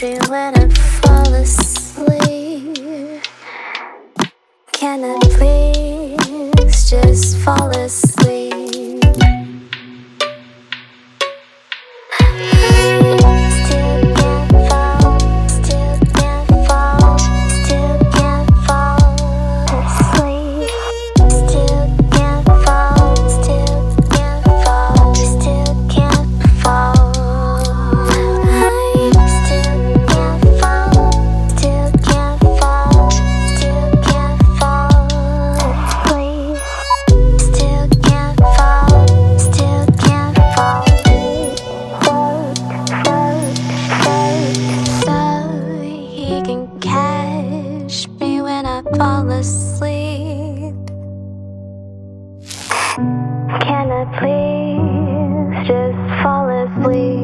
mystery when I fall asleep. Can I please just fall asleep? Fall asleep. Can I please just fall asleep?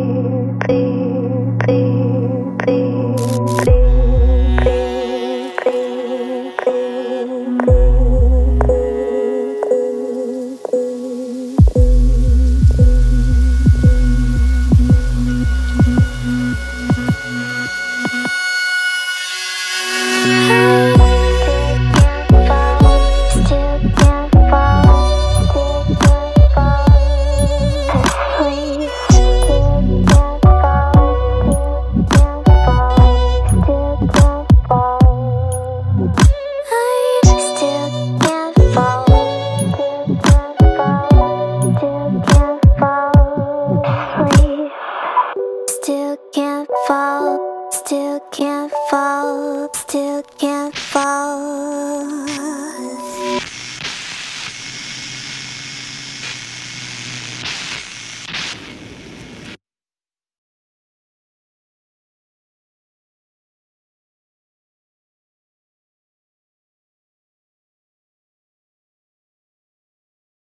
Still can't fall, still can't fall.